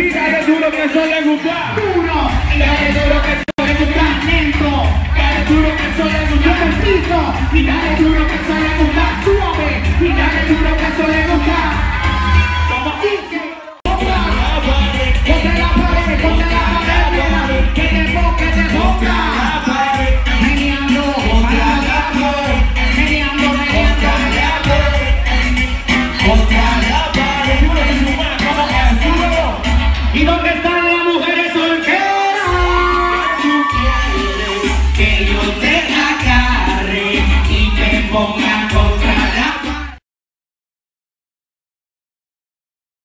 Y dale duro que eso le gusta. Duro, y dale duro que eso le gusta. Lento, dale duro que eso le gusta. Preciso, y dale duro que eso le gusta. Suave, y dale duro que eso le gusta. Como dice.